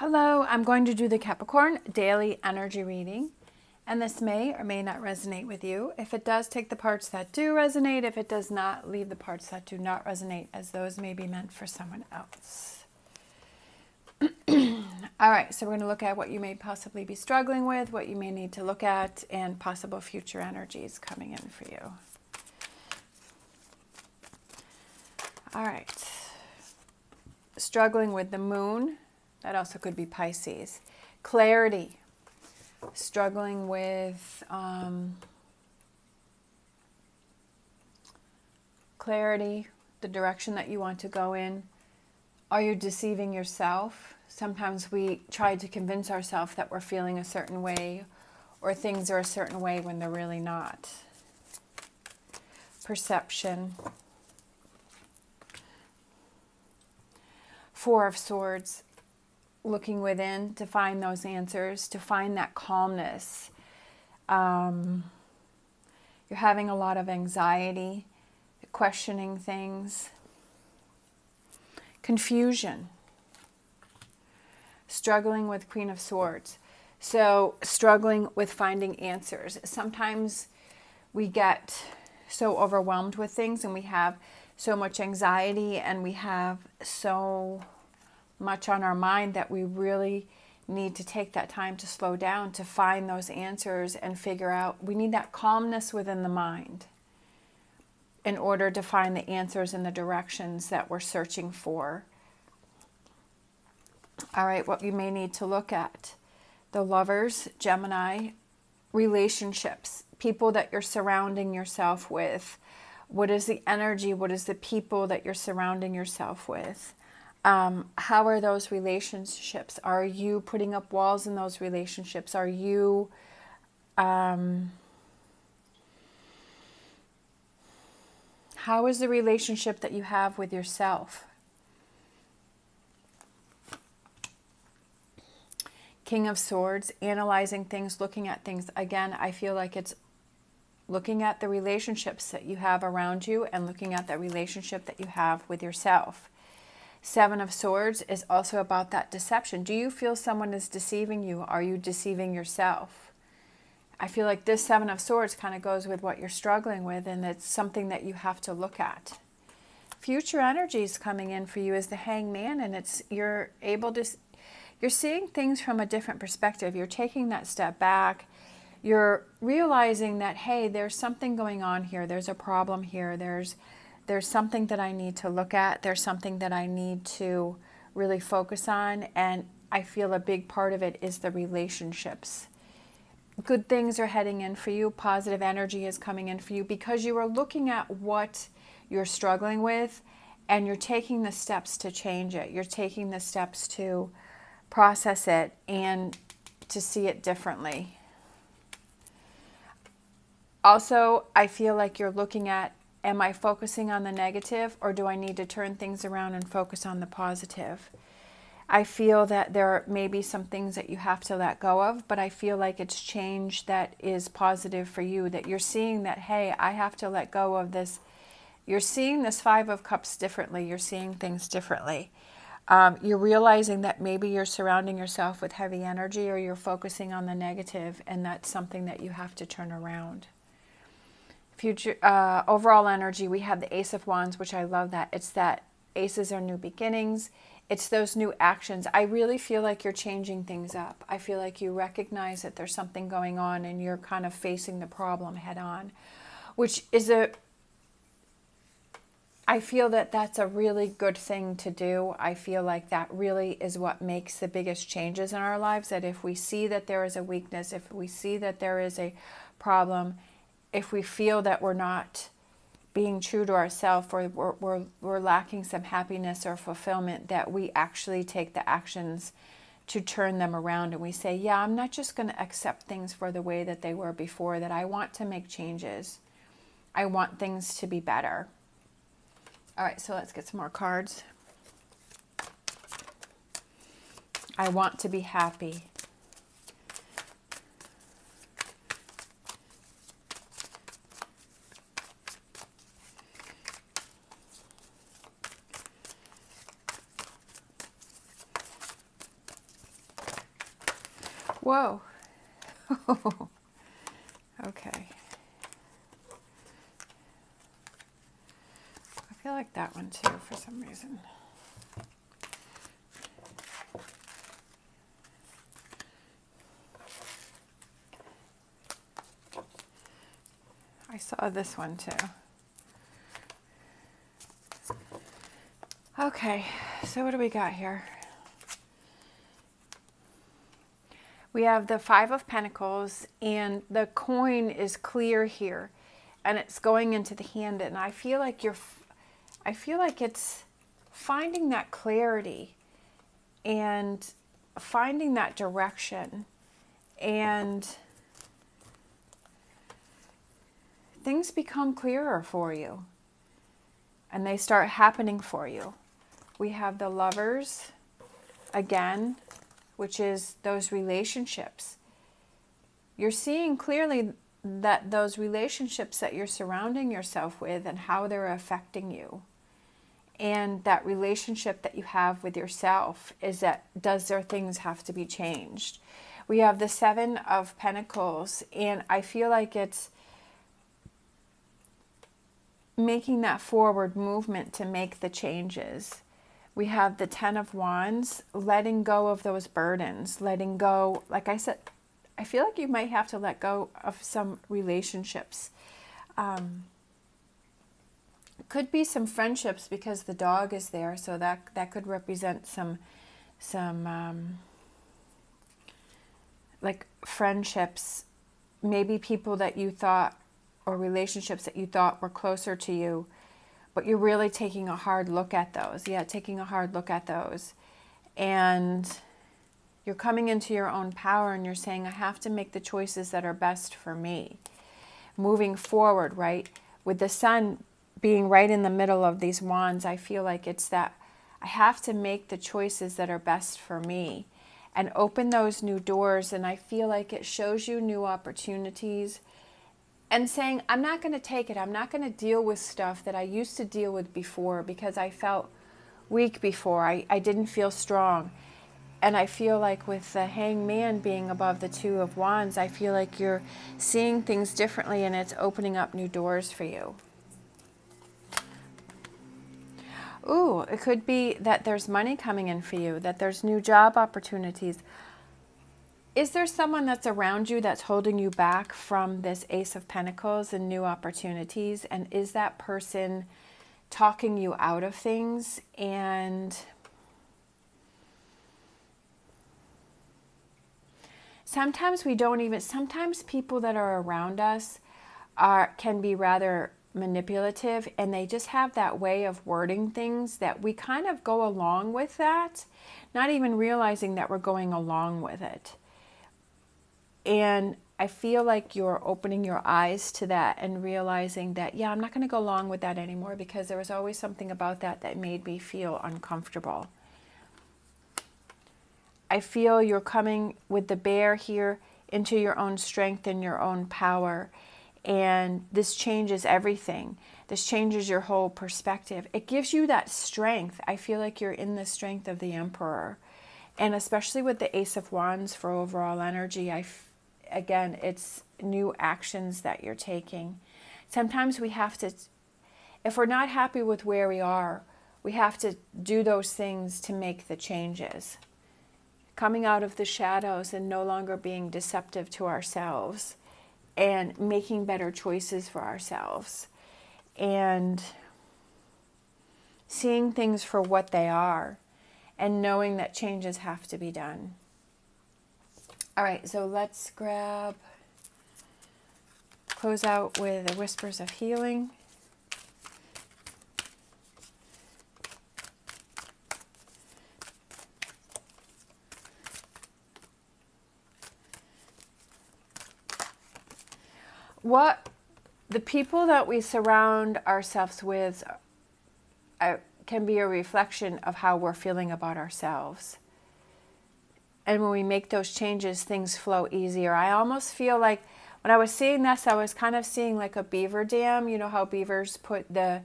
Hello, I'm going to do the Capricorn daily energy reading, and this may or may not resonate with you. If it does, take the parts that do resonate. If it does not, leave the parts that do not resonate, as those may be meant for someone else. All right, so we're going to look at what you may possibly be struggling with, what you may need to look at, and possible future energies coming in for you. All right, struggling with the moon. That also could be Pisces. Clarity, struggling with clarity, the direction that you want to go in. Are you deceiving yourself? Sometimes we try to convince ourselves that we're feeling a certain way or things are a certain way when they're really not. Perception. Four of Swords. Looking within to find those answers, to find that calmness. You're having a lot of anxiety, questioning things, confusion, struggling with Queen of Swords. So struggling with finding answers. Sometimes we get so overwhelmed with things and we have so much anxiety and we have so much on our mind that we really need to take that time to slow down, to find those answers and figure out. We need that calmness within the mind in order to find the answers and the directions that we're searching for. All right, what you may need to look at. The Lovers, Gemini, relationships, people that you're surrounding yourself with. What is the energy? What is the people that you're surrounding yourself with? How are those relationships? Are you putting up walls in those relationships? Are you how is the relationship that you have with yourself? King of Swords, analyzing things, looking at things. Again, I feel like it's looking at the relationships that you have around you and looking at that relationship that you have with yourself. Seven of Swords is also about that deception. Do you feel someone is deceiving you? Are you deceiving yourself? I feel like this Seven of Swords kind of goes with what you're struggling with, and it's something that you have to look at. Future energies coming in for you is the Hanged Man, and it's you're seeing things from a different perspective. You're taking that step back. You're realizing that, hey, there's something going on here. There's a problem here. There's something that I need to look at. There's something that I need to really focus on. And I feel a big part of it is the relationships. Good things are heading in for you. Positive energy is coming in for you because you are looking at what you're struggling with and you're taking the steps to change it. You're taking the steps to process it and to see it differently. Also, I feel like you're looking at, am I focusing on the negative, or do I need to turn things around and focus on the positive? I feel that there may be some things that you have to let go of, but I feel like it's change that is positive for you, that you're seeing that, hey, I have to let go of this. You're seeing this Five of Cups differently. You're seeing things differently. You're realizing that maybe you're surrounding yourself with heavy energy or you're focusing on the negative, and that's something that you have to turn around. Future overall energy, we have the Ace of Wands, which I love that. It's that aces are new beginnings. It's those new actions. I really feel like you're changing things up. I feel like you recognize that there's something going on and you're kind of facing the problem head on, which is a, I feel that that's a really good thing to do. I feel like that really is what makes the biggest changes in our lives, that if we see that there is a weakness, if we see that there is a problem, if we feel that we're not being true to ourselves or we're lacking some happiness or fulfillment, that we actually take the actions to turn them around and we say, yeah, I'm not just going to accept things for the way that they were before, that I want to make changes. I want things to be better. All right, so let's get some more cards. I want to be happy. Whoa. Okay. I feel like that one too for some reason. I saw this one too. Okay, so what do we got here? We have the Five of Pentacles, and the coin is clear here, and it's going into the hand. And I feel like it's finding that clarity and finding that direction, and things become clearer for you, and they start happening for you. We have the Lovers again, which is those relationships. You're seeing clearly that those relationships that you're surrounding yourself with and how they're affecting you. And that relationship that you have with yourself is that, does there things have to be changed? We have the Seven of Pentacles, and I feel like it's making that forward movement to make the changes. We have the Ten of Wands, letting go of those burdens, letting go. Like I said, I feel like you might have to let go of some relationships. Could be some friendships because the dog is there, so that could represent some like friendships, maybe people that you thought, or relationships that you thought were closer to you. But you're really taking a hard look at those. Yeah, taking a hard look at those. And you're coming into your own power, and you're saying, I have to make the choices that are best for me. Moving forward, right? With the sun being right in the middle of these wands, I feel like it's that I have to make the choices that are best for me and open those new doors. And I feel like it shows you new opportunities. And saying, I'm not going to take it. I'm not going to deal with stuff that I used to deal with before because I felt weak before. I didn't feel strong. And I feel like with the Hanged Man being above the Two of Wands, I feel like you're seeing things differently, and it's opening up new doors for you. Ooh, it could be that there's money coming in for you, that there's new job opportunities. Is there someone that's around you that's holding you back from this Ace of Pentacles and new opportunities? And is that person talking you out of things? And sometimes we don't even, sometimes people that are around us can be rather manipulative, and they just have that way of wording things that we kind of go along with that, not even realizing that we're going along with it. And I feel like you're opening your eyes to that and realizing that, yeah, I'm not going to go along with that anymore because there was always something about that that made me feel uncomfortable. I feel you're coming with the Bear here into your own strength and your own power. And this changes everything. This changes your whole perspective. It gives you that strength. I feel like you're in the strength of the Emperor. And especially with the Ace of Wands for overall energy, again, it's new actions that you're taking. Sometimes we have to, if we're not happy with where we are, we have to do those things to make the changes. Coming out of the shadows and no longer being deceptive to ourselves and making better choices for ourselves and seeing things for what they are and knowing that changes have to be done. All right, so let's close out with the Whispers of Healing. What the people that we surround ourselves with can be a reflection of how we're feeling about ourselves. And when we make those changes, things flow easier. I almost feel like when I was seeing this, I was kind of seeing like a beaver dam. You know how beavers put the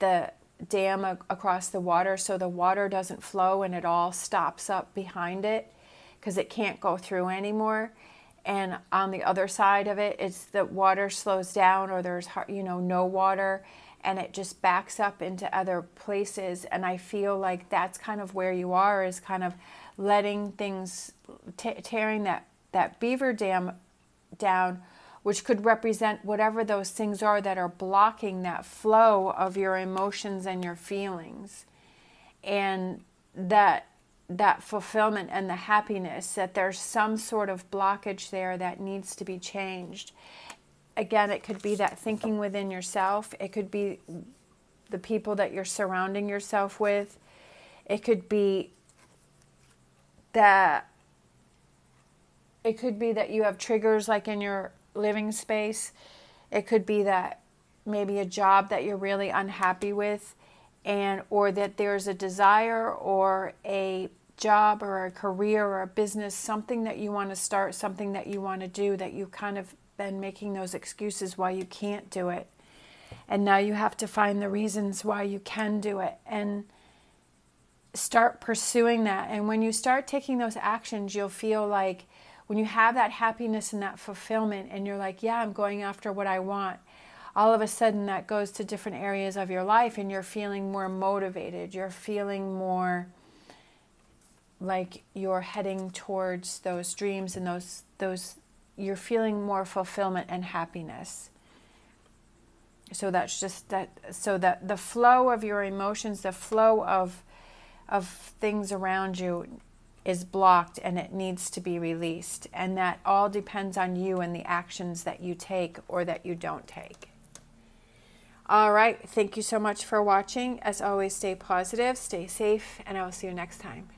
dam across the water so the water doesn't flow and it all stops up behind it. because it can't go through anymore. And on the other side of it, it's the water slows down, or there's, you know, no water, and it just backs up into other places. And I feel like that's kind of where you are, is kind of letting things, tearing that beaver dam down, which could represent whatever those things are that are blocking that flow of your emotions and your feelings, and that fulfillment and the happiness, that there's some sort of blockage there that needs to be changed. Again, it could be that thinking within yourself. It could be the people that you're surrounding yourself with. It could be that you have triggers like in your living space. It could be that maybe a job that you're really unhappy with, and or that there's a desire or a job or a career or a business, something that you want to start, something that you want to do, that you kind of been making those excuses why you can't do it. And now you have to find the reasons why you can do it and start pursuing that. And when you start taking those actions, you'll feel like when you have that happiness and that fulfillment, and you're like, yeah, I'm going after what I want, all of a sudden that goes to different areas of your life, and you're feeling more motivated. You're feeling more like you're heading towards those dreams, and you're feeling more fulfillment and happiness. So that's just that, so that the flow of your emotions, the flow of things around you is blocked, and it needs to be released. And that all depends on you and the actions that you take or that you don't take. All right. Thank you so much for watching. As always, stay positive, stay safe, and I will see you next time.